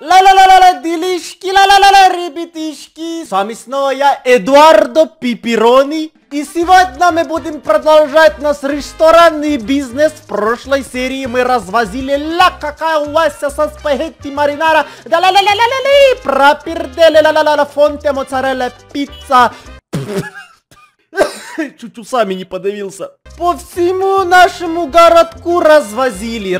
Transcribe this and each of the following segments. Ла-ла-ла-ла, делишки, ла-ла-ла-ла, ребятишки. С вами снова я, Эдуардо Пиперони. И сегодня мы будем продолжать наш ресторанный бизнес. В прошлой серии мы развозили ла какая у вас со спагетти маринара. Да ла-ла-ла-ла-ла-ли, пропердели ла-ла-ла-ла, фонте моцарелла, пицца. Чуть усами не подавился. По всему нашему городку развозили,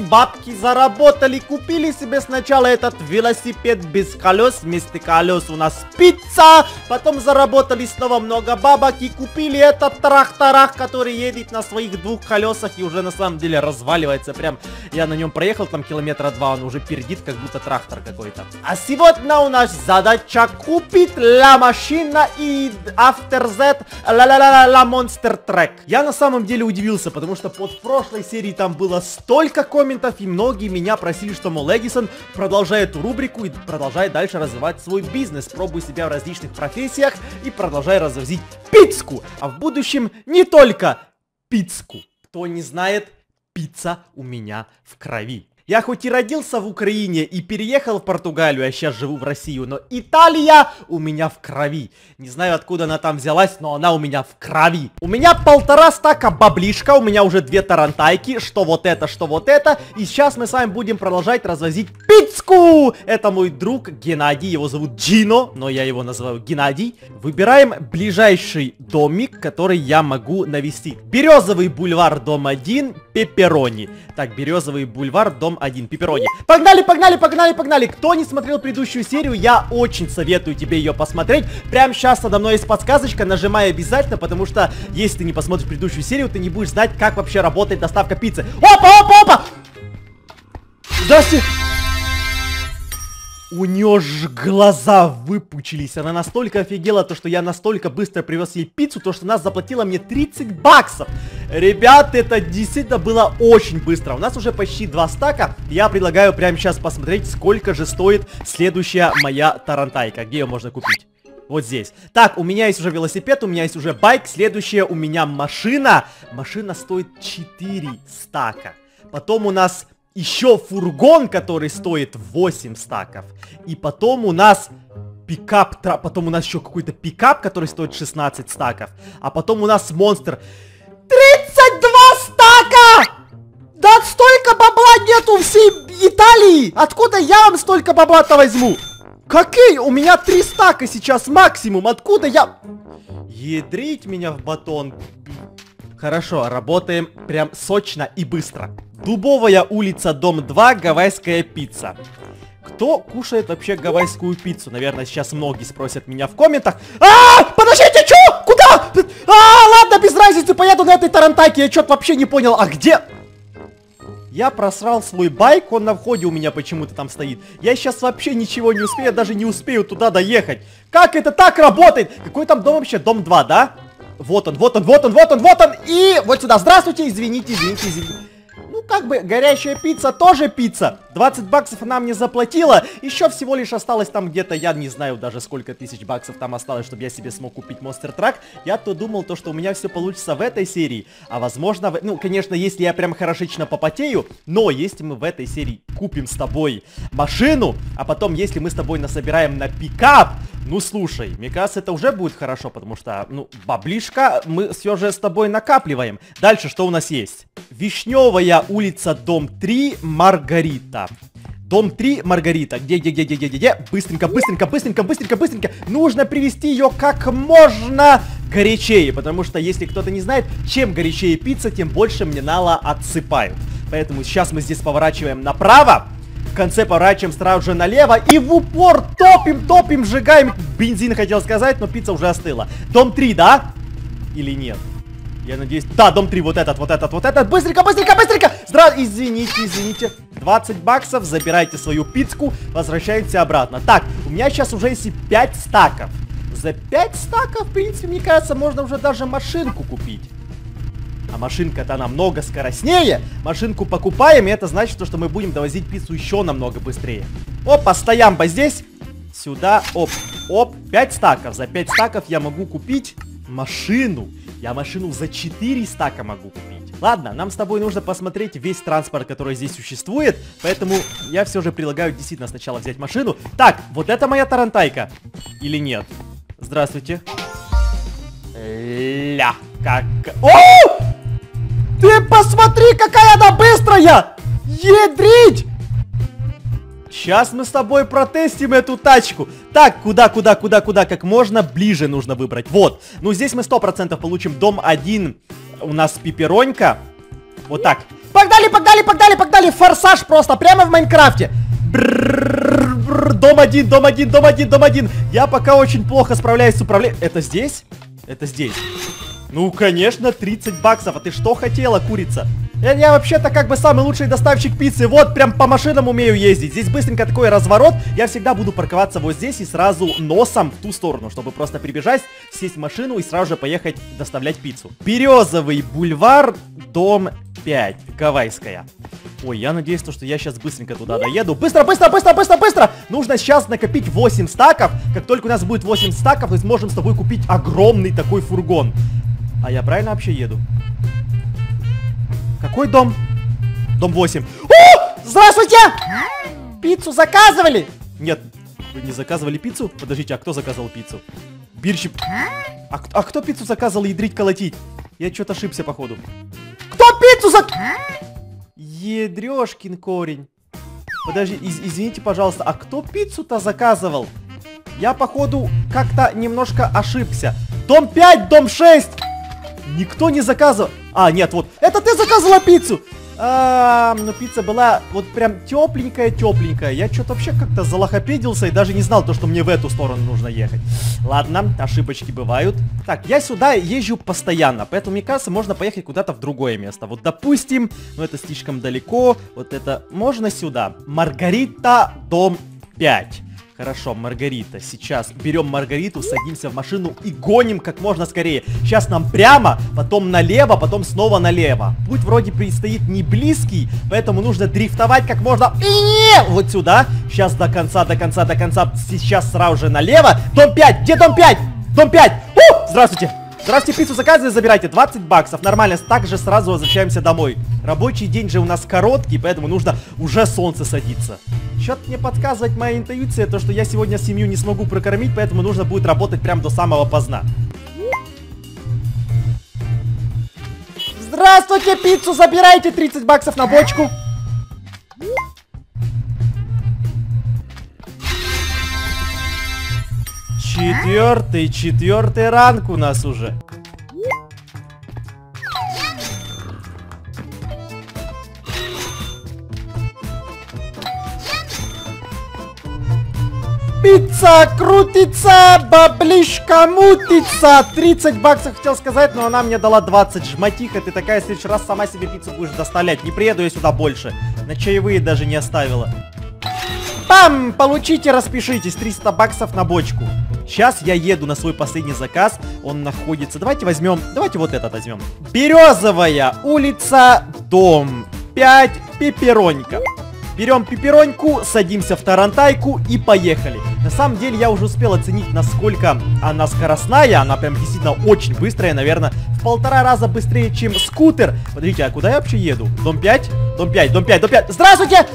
бабки заработали, купили себе сначала этот велосипед без колес, вместо колес у нас пицца, потом заработали снова много бабок и купили этот трах-тарах, который едет на своих двух колесах и уже на самом деле разваливается, прям я на нем проехал там километра два, он уже пердит, как будто трактор какой-то. А сегодня у нас задача купить ла машина и After Z ла-ла-ла-ла Monster Track. Я на самом деле удивился, потому что под прошлой серией там было столько комментов, и многие меня просили, что, мол, Эдисон продолжает эту рубрику и продолжает дальше развивать свой бизнес, пробуй себя в различных профессиях и продолжай развозить пиццу, а в будущем не только пиццу. Кто не знает, пицца у меня в крови. Я хоть и родился в Украине и переехал в Португалию, а сейчас живу в Россию, но Италия у меня в крови. Не знаю, откуда она там взялась, но она у меня в крови. У меня 1,5 стака баблишка, у меня уже 2 тарантайки, что вот это, и сейчас мы с вами будем продолжать развозить пиццу. Это мой друг Геннадий, его зовут Джино, но я его называю Геннадий. Выбираем ближайший домик, который я могу навестить. Березовый бульвар, дом 1, Пиперони. Так, Березовый бульвар, дом 1, Пиперони. Погнали, погнали, погнали, погнали. Кто не смотрел предыдущую серию, я очень советую тебе ее посмотреть. Прямо сейчас надо мной есть подсказочка, нажимай обязательно, потому что если ты не посмотришь предыдущую серию, ты не будешь знать, как вообще работает доставка пиццы. Опа, опа, опа! Здрасте! У нее ж глаза выпучились. Она настолько офигела, то что я настолько быстро привез ей пиццу, то что она заплатила мне 30 баксов. Ребят, это действительно было очень быстро. У нас уже почти 2 стака. Я предлагаю прямо сейчас посмотреть, сколько же стоит следующая моя тарантайка. Где ее можно купить? Вот здесь. Так, у меня есть уже велосипед, у меня есть уже байк. Следующая у меня машина. Машина стоит 4 стака. Потом у нас... еще фургон, который стоит 8 стаков. И потом у нас пикап, потом у нас еще какой-то пикап, который стоит 16 стаков. А потом у нас монстр. 32 стака! Да столько бабла нету всей Италии! Откуда я вам столько бабла-то возьму? Какие? У меня 3 стака сейчас максимум. Откуда я... Ядрить меня в батон. Хорошо, работаем прям сочно и быстро. Дубовая улица, дом 2, гавайская пицца. Кто кушает вообще гавайскую пиццу? Наверное, сейчас многие спросят меня в комментах. А, подождите, чё? Куда? А, ладно, без разницы, поеду на этой тарантайке. Я чё-то вообще не понял, а где? Я просрал свой байк, он на входе у меня почему-то там стоит. Я сейчас вообще ничего не успею, даже не успею туда доехать. Как это так работает? Какой там дом вообще? Дом 2, да? Вот он, вот он, вот он, вот он, вот он. И вот сюда, здравствуйте, извините, извините, извините. Ну, как бы, горячая пицца тоже пицца. 20 баксов она мне заплатила. Еще всего лишь осталось там где-то, я не знаю даже сколько тысяч баксов там осталось, чтобы я себе смог купить Monster Truck. Я-то думал, то, что у меня все получится в этой серии. А возможно, ну, конечно, если я прям хорошечно попотею, но если мы в этой серии купим с тобой машину, а потом, если мы с тобой насобираем на пикап, ну, слушай, мне кажется, это уже будет хорошо, потому что, ну, баблишка мы все же с тобой накапливаем. Дальше что у нас есть? Вишневая улица, дом 3, Маргарита. Дом 3, Маргарита. Где? Быстренько, быстренько, быстренько, быстренько, быстренько. Нужно привести ее как можно горячее, потому что, если кто-то не знает, чем горячее пицца, тем больше мне нала отсыпают. Поэтому сейчас мы здесь поворачиваем направо, в конце поворачиваем сразу же налево и в упор топим, топим, сжигаем. Бензин хотел сказать, но пицца уже остыла. Дом 3, да? Или нет? Я надеюсь... Да, дом 3, вот этот, вот этот, вот этот. Быстренько, быстренько, быстренько! Извините, извините. 20 баксов, забирайте свою пиццу, возвращаемся обратно. Так, у меня сейчас уже есть 5 стаков. За 5 стаков, в принципе, мне кажется, можно уже даже машинку купить. А машинка-то намного скоростнее. Машинку покупаем, и это значит, что мы будем довозить пиццу еще намного быстрее. Опа, стоямба здесь. Сюда, оп, оп. 5 стаков. За 5 стаков я могу купить машину. Я машину за 4 стака могу купить. Ладно, нам с тобой нужно посмотреть весь транспорт, который здесь существует, поэтому я все же предлагаю действительно сначала взять машину. Так, вот это моя тарантайка. Или нет? Здравствуйте. Ля, как... О! Ты посмотри, какая она быстрая! Ядрить! Сейчас мы с тобой протестим эту тачку. Так, куда, как можно ближе нужно выбрать. Вот. Ну, здесь мы 100% получим дом 1. У нас пиперонька. Вот так. Погнали. Форсаж просто прямо в Майнкрафте. Дом 1. Я пока очень плохо справляюсь с управлением. Это здесь? Это здесь. Ну, конечно, 30 баксов. А ты что хотела, курица? Я вообще-то как бы самый лучший доставщик пиццы. Вот, прям по машинам умею ездить. Здесь быстренько такой разворот. Я всегда буду парковаться вот здесь и сразу носом в ту сторону, чтобы просто прибежать, сесть в машину и сразу же поехать доставлять пиццу. Березовый бульвар, дом 5, Гавайская. Ой, я надеюсь, что я сейчас быстренько туда доеду. Быстро! Нужно сейчас накопить 8 стаков. Как только у нас будет 8 стаков, мы сможем с тобой купить огромный такой фургон. А я правильно вообще еду? Какой дом? Дом 8. О! Здравствуйте! Пиццу заказывали? Нет, вы не заказывали пиццу? Подождите, а кто заказывал пиццу? Бирщик. А кто пиццу заказывал ядрить, колотить? Я что-то ошибся, походу. Кто пиццу заказывал? Ядрёшкин корень. Подожди, извините, пожалуйста, а кто пиццу-то заказывал? Я, походу, как-то немножко ошибся. Дом 5, дом 6! Никто не заказывал. А, нет, вот. Это ты заказывала пиццу? Ну пицца была вот прям тепленькая. Я что-то вообще как-то залохопедился и даже не знал то, что мне в эту сторону нужно ехать. Ладно, ошибочки бывают. Так, я сюда езжу постоянно, поэтому, мне кажется, можно поехать куда-то в другое место. Вот, допустим, но это слишком далеко. Вот это можно сюда. Маргарита, дом 5. Хорошо, Маргарита. Сейчас берем Маргариту, садимся в машину и гоним как можно скорее. Сейчас нам прямо, потом налево, потом снова налево. Путь вроде предстоит не близкий, поэтому нужно дрифтовать как можно. Вот сюда. Сейчас до конца. Сейчас сразу же налево. Дом 5. Где дом 5? Дом 5. У! Здравствуйте. Здравствуйте, пиццу заказывали, забирайте, 20 баксов, нормально, также сразу возвращаемся домой. Рабочий день же у нас короткий, поэтому нужно уже солнце садиться. Чё-то мне подсказывает моя интуиция, то что я сегодня семью не смогу прокормить, поэтому нужно будет работать прям до самого поздна. Здравствуйте, пиццу забирайте, 30 баксов на бочку. Четвертый ранг у нас уже. Пицца крутится, баблишка мутится. 30 баксов хотел сказать, но она мне дала 20. Жмотиха, ты такая, в следующий раз сама себе пиццу будешь доставлять. Не приеду я сюда больше. На чаевые даже не оставила. Пам! Получите, распишитесь. 300 баксов на бочку. Сейчас я еду на свой последний заказ. Он находится... Давайте вот этот возьмем. Березовая улица, дом 5, пиперонька. Берем пипероньку, садимся в тарантайку и поехали. На самом деле я уже успел оценить, насколько она скоростная. Она прям действительно очень быстрая, наверное, в 1,5 раза быстрее, чем скутер. Подождите, а куда я вообще еду? Дом 5? Дом 5. Здравствуйте!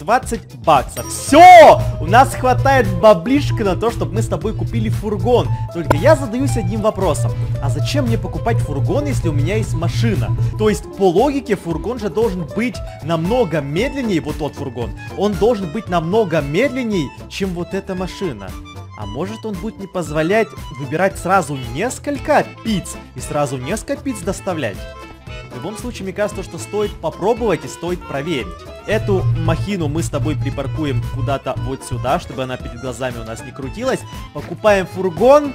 20 баксов. Все! У нас хватает баблишка на то, чтобы мы с тобой купили фургон. Только я задаюсь одним вопросом. А зачем мне покупать фургон, если у меня есть машина? То есть, по логике, фургон же должен быть намного медленнее, вот тот фургон. Он должен быть намного медленнее, чем вот эта машина. А может, он будет не позволять выбирать сразу несколько пиц и сразу несколько пиц доставлять? В любом случае, мне кажется, что стоит попробовать и стоит проверить. Эту махину мы с тобой припаркуем куда-то вот сюда, чтобы она перед глазами у нас не крутилась. Покупаем фургон.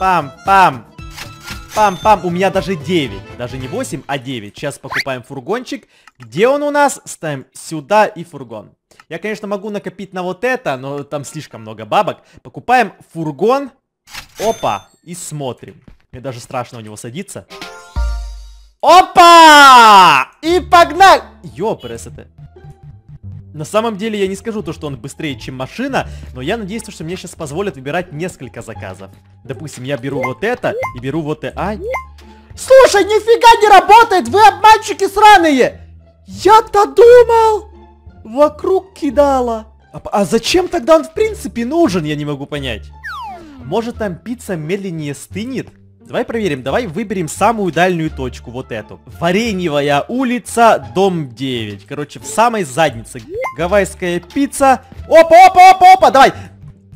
Пам-пам. Пам-пам. У меня даже 9. Даже не 8, а 9. Сейчас покупаем фургончик. Где он у нас? Ставим сюда и фургон. Я, конечно, могу накопить на вот это, но там слишком много бабок. Покупаем фургон. Опа. И смотрим. Мне даже страшно у него садиться. Опа! И погнали! Ёпресете. На самом деле я не скажу то, что он быстрее, чем машина, но я надеюсь, что мне сейчас позволят выбирать несколько заказов. Допустим, я беру вот это и беру вот это. Ай! Слушай, нифига не работает, вы обманщики сраные! Я-то думал, вокруг кидала. А зачем тогда он в принципе нужен, я не могу понять. Может, там пицца медленнее стынет? Давай проверим, давай выберем самую дальнюю точку, вот эту. Вареньевая улица, дом 9. Короче, в самой заднице. Гавайская пицца. Опа-опа-опа-опа, давай!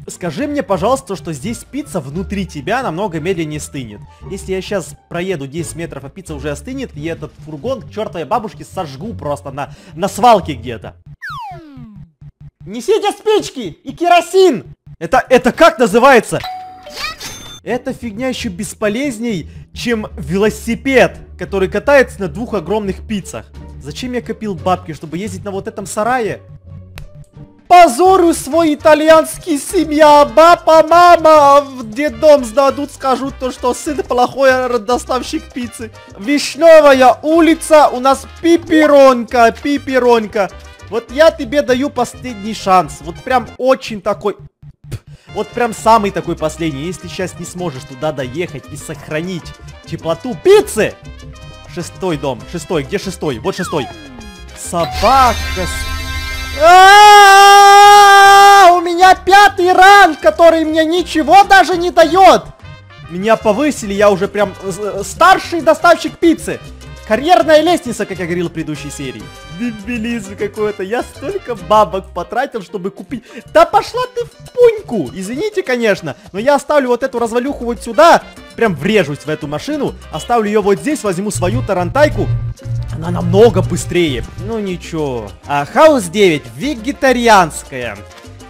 Скажи мне, пожалуйста, что здесь пицца внутри тебя намного медленнее стынет. Если я сейчас проеду 10 метров, а пицца уже остынет, и этот фургон к чертовой бабушке сожгу просто на свалке где-то. Несите спички и керосин! Это как называется? Эта фигня еще бесполезней, чем велосипед, который катается на двух огромных пиццах. Зачем я копил бабки, чтобы ездить на вот этом сарае? Позорю свой итальянский семья, папа, мама, в детдом сдадут, скажут то, что сын плохой доставщик пиццы. Вишневая улица, у нас пиперонька, пиперонька. Вот я тебе даю последний шанс, вот прям очень такой, вот прям самый такой последний. Если сейчас не сможешь туда доехать и сохранить теплоту пиццы. Шестой дом, шестой, где шестой? Вот шестой. Собака. У меня 5-й ранг, который мне ничего даже не дает. Меня повысили, я уже прям старший доставщик пиццы. Карьерная лестница, как я говорил в предыдущей серии. Дебилизм какой-то, я столько бабок потратил, чтобы купить. Да пошла ты в пуньку, извините, конечно, но я оставлю вот эту развалюху вот сюда. Прям врежусь в эту машину, оставлю ее вот здесь, возьму свою тарантайку. Она намного быстрее. Ну ничего. А хаус 9 вегетарианская.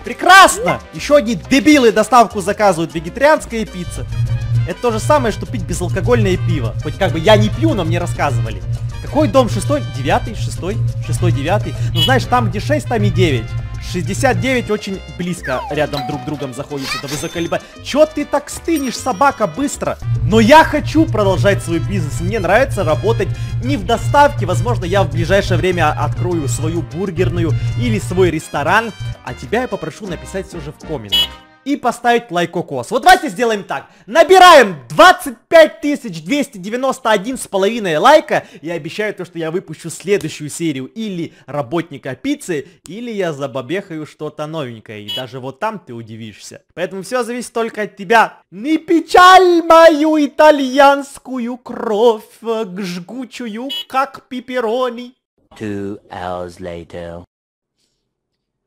Прекрасно! Еще одни дебилы доставку заказывают. Вегетарианская пицца. Это то же самое, что пить безалкогольное пиво. Хоть как бы я не пью, но мне рассказывали. Какой дом? 6-й? 9-й? 6-й? 6-й, 9-й? Ну знаешь, там где 6, там и 9. 69 очень близко рядом друг с другом заходится. Да вы заколебали. Чё ты так стынешь, собака, быстро? Но я хочу продолжать свой бизнес. Мне нравится работать не в доставке. Возможно, я в ближайшее время открою свою бургерную или свой ресторан. А тебя я попрошу написать все же в комментах. И поставить лайк кокос. Вот давайте сделаем так. Набираем 25291,5 лайка. Я обещаю то, что я выпущу следующую серию или работника пиццы, или я забабехаю что-то новенькое. И даже вот там ты удивишься. Поэтому все зависит только от тебя. Не печаль мою итальянскую кровь, жгучую, как пепперони. 2 hours later.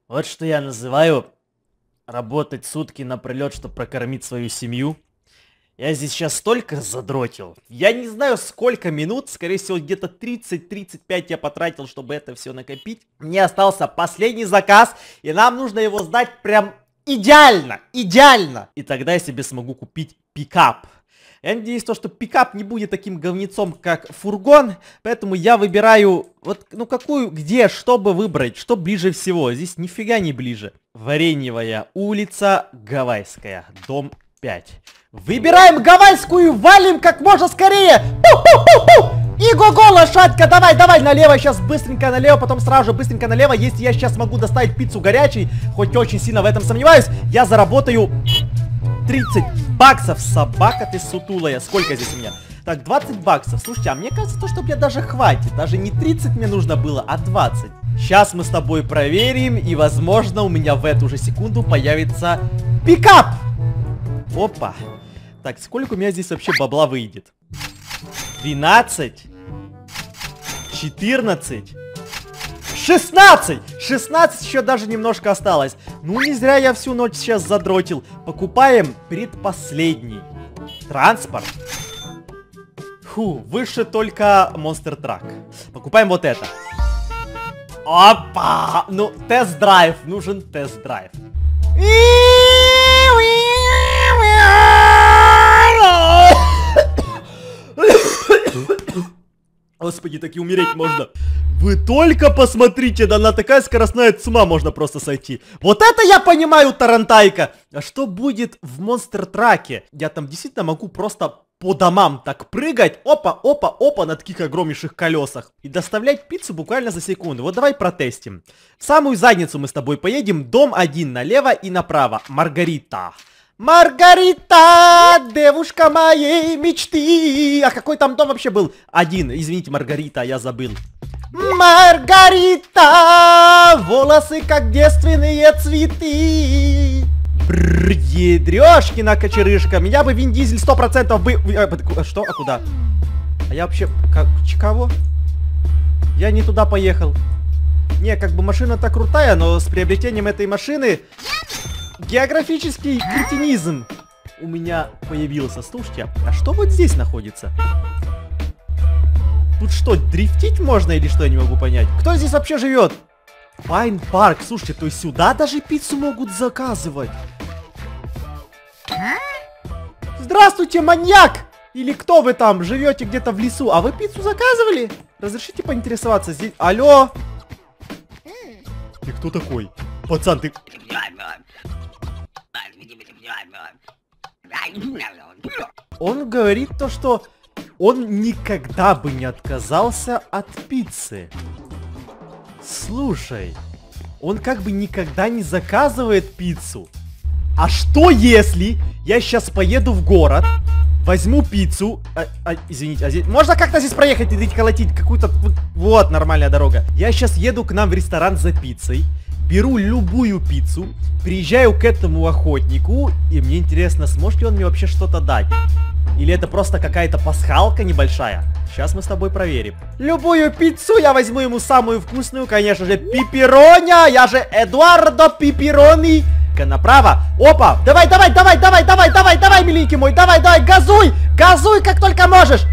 Вот что я называю... Работать сутки напролет, чтобы прокормить свою семью. Я здесь сейчас столько задротил. Я не знаю, сколько минут. Скорее всего, где-то 30-35 я потратил, чтобы это все накопить. Мне остался последний заказ. И нам нужно его сдать прям идеально. Идеально. И тогда я себе смогу купить пикап. Я надеюсь, то, что пикап не будет таким говнецом, как фургон. Поэтому я выбираю... Вот, ну какую, где, чтобы выбрать, что ближе всего. Здесь нифига не ближе. Вареньевая улица, Гавайская, дом 5. Выбираем Гавайскую, валим как можно скорее. Иго-го, лошадка, давай, давай, налево, сейчас быстренько налево, потом сразу же быстренько налево. Если я сейчас могу доставить пиццу горячей, хоть очень сильно в этом сомневаюсь, я заработаю... 30 баксов, собака ты сутулая. Сколько здесь у меня? Так, 20 баксов. Слушайте, а мне кажется, то, что мне даже хватит. Даже не 30 мне нужно было, а 20. Сейчас мы с тобой проверим, и, возможно, у меня в эту же секунду появится пикап. Опа. Так, сколько у меня здесь вообще бабла выйдет? 12. 14. 16! 16 еще даже немножко осталось. Ну, не зря я всю ночь сейчас задротил. Покупаем предпоследний транспорт. Фу, выше только Monster Truck. Покупаем вот это. Опа! Ну, тест-драйв. Нужен тест-драйв. Господи, таки умереть можно. Вы только посмотрите, да она такая скоростная, с ума можно просто сойти. Вот это я понимаю, тарантайка. А что будет в монстр-траке? Я там действительно могу просто по домам так прыгать. Опа, опа, опа, на таких огромнейших колесах. И доставлять пиццу буквально за секунду. Вот давай протестим. В самую задницу мы с тобой поедем. Дом 1 налево и направо. Маргарита. Маргарита, девушка моей мечты. А какой там дом вообще был? Один. Извините, Маргарита, я забыл. Маргарита, волосы как девственные цветы. Ядрёшки на кочерышка. Меня бы Вин Дизель 100% бы... Что? А куда? А я вообще... Как... Кого? Я не туда поехал. Не, как бы машина-то крутая, но с приобретением этой машины... Географический кретинизм у меня появился. Слушайте, а что вот здесь находится? Тут что, дрифтить можно или что, я не могу понять? Кто здесь вообще живет? Пайн парк, слушайте, то есть сюда даже пиццу могут заказывать. Здравствуйте, маньяк! Или кто вы там, живете где-то в лесу? А вы пиццу заказывали? Разрешите поинтересоваться здесь? Алло? Ты кто такой? Пацан, ты... Он говорит то, что он никогда бы не отказался от пиццы. Слушай, он как бы никогда не заказывает пиццу. А что если я сейчас поеду в город, возьму пиццу... извините, а здесь... Можно как-то здесь проехать и колотить какую-то... Вот нормальная дорога. Я сейчас еду к нам в ресторан за пиццей. Беру любую пиццу, приезжаю к этому охотнику, и мне интересно, сможет ли он мне вообще что-то дать. Или это просто какая-то пасхалка небольшая. Сейчас мы с тобой проверим. Любую пиццу я возьму ему самую вкусную, конечно же, пипероня. Я же Эдуардо Пиперони. Направо. Опа. Давай, давай, давай, давай, давай, давай, давай, миленький мой. Давай, давай, газуй. Газуй, как только можешь.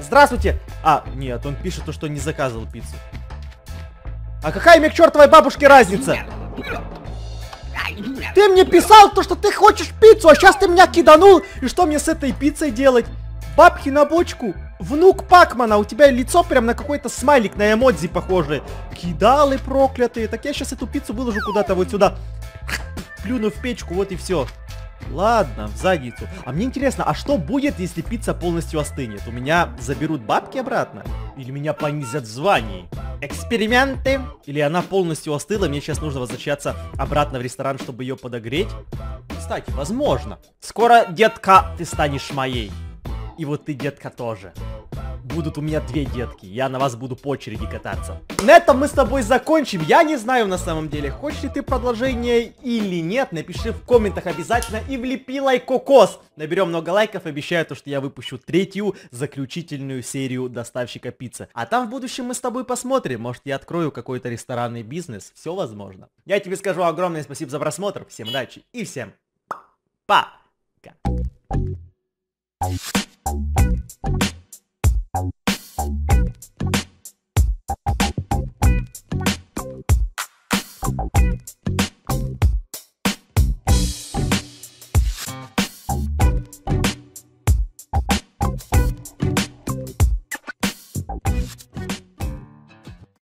Здравствуйте. А, нет, он пишет, что не заказывал пиццу. А какая мне к чертовой бабушке разница? Ты мне писал то, что ты хочешь пиццу, а сейчас ты меня киданул. И что мне с этой пиццей делать? Бабки на бочку. Внук Пакмана, у тебя лицо прям на какой-то смайлик, на эмодзи похоже. Кидалы проклятые. Так я сейчас эту пиццу выложу куда-то вот сюда. Плюну в печку, вот и все. Ладно, в задницу. А мне интересно, а что будет, если пицца полностью остынет? У меня заберут бабки обратно? Или меня понизят в звании? Эксперименты. Или она полностью остыла, мне сейчас нужно возвращаться обратно в ресторан, чтобы ее подогреть. Кстати, возможно. Скоро, детка, ты станешь моей. И вот ты, детка, тоже. Будут у меня две детки. Я на вас буду по очереди кататься. На этом мы с тобой закончим. Я не знаю на самом деле, хочешь ли ты продолжение или нет. Напиши в комментах обязательно и влепи лайк кокос. Наберем много лайков. Обещаю, то, что я выпущу третью заключительную серию доставщика пиццы. А там в будущем мы с тобой посмотрим. Может, я открою какой-то ресторанный бизнес. Все возможно. Я тебе скажу огромное спасибо за просмотр. Всем удачи и всем пока. Thank you.